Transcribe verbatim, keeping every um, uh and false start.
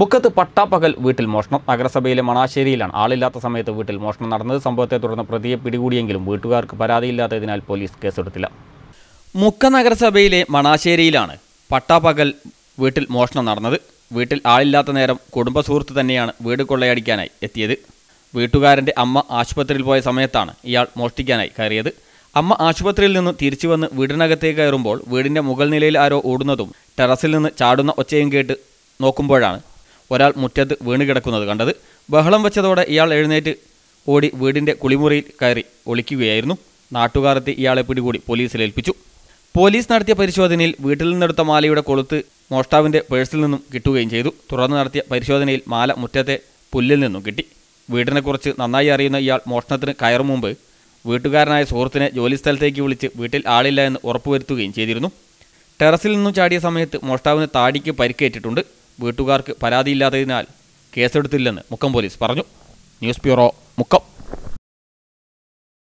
മുക്കത്ത് പട്ടാപകൽ വീട്ടിൽ മോഷണം. നഗരസഭയിലെ മണാശ്ശേരിയിലാണ് ആളില്ലാത്ത സമയത്ത് വീട്ടിൽ മോഷണം നടന്നത്. സംഭവത്തെ തുടർന്ന് പ്രതിയെ പിടികൂടിയെങ്കിലും വീട്ടുകാർക്ക് പരാതിയില്ലാത്തതിനാൽ പോലീസ് കേസെടുത്തില്ല. മുക്ക നഗരസഭയിലെ മണാശ്ശേരിയിലാണ് പട്ടാപകൽ വീട്ടിൽ മോഷണം നടന്നത്. വീട്ടിൽ ആളില്ലാത്ത നേരം കുടുംബ സുഹൃത്ത് തന്നെയാണ് വീട് കൊള്ളയടിക്കാനായി എത്തിയത്. വീട്ടുകാരൻ്റെ അമ്മ ആശുപത്രിയിൽ പോയ സമയത്താണ് ഇയാൾ മോഷ്ടിക്കാനായി കയറിയത്. അമ്മ ആശുപത്രിയിൽ നിന്ന് തിരിച്ചു വന്ന് വീടിനകത്തേക്ക് കയറുമ്പോൾ വീടിൻ്റെ മുകൾ നിലയിൽ ആരോ ഓടുന്നതും ടെറസിൽ നിന്ന് ചാടുന്ന ഒച്ചയും കേട്ട് നോക്കുമ്പോഴാണ് ഒരാൾ മുറ്റത്ത് വീണ് കിടക്കുന്നത് കണ്ടത്. ബഹളം വെച്ചതോടെ ഇയാൾ എഴുന്നേറ്റ് ഓടി വീടിൻ്റെ കുളിമുറിയിൽ കയറി ഒളിക്കുകയായിരുന്നു. നാട്ടുകാരെത്തി ഇയാളെ പിടികൂടി പോലീസിലേൽപ്പിച്ചു. പോലീസ് നടത്തിയ പരിശോധനയിൽ വീട്ടിൽ നിന്നെടുത്ത മാലയുടെ കൊളുത്ത് മോഷ്ടാവിൻ്റെ പേഴ്സിൽ നിന്നും കിട്ടുകയും ചെയ്തു. തുടർന്ന് നടത്തിയ പരിശോധനയിൽ മാല മുറ്റത്തെ പുല്ലിൽ നിന്നും കിട്ടി. വീടിനെക്കുറിച്ച് നന്നായി അറിയുന്ന ഇയാൾ മോഷണത്തിന് കയറും മുമ്പ് വീട്ടുകാരനായ സുഹൃത്തിനെ ജോലിസ്ഥലത്തേക്ക് വിളിച്ച് വീട്ടിൽ ആളില്ല എന്ന് ഉറപ്പുവരുത്തുകയും ചെയ്തിരുന്നു. ടെറസിൽ നിന്നും ചാടിയ സമയത്ത് മോഷ്ടാവിന് താടിക്ക് പരിക്കേറ്റിട്ടുണ്ട്. വീട്ടുകാർക്ക് പരാതിയില്ലാത്തതിനാൽ കേസെടുത്തില്ലെന്ന് മുക്കം പോലീസ് പറഞ്ഞു. News bureau, Mukkam.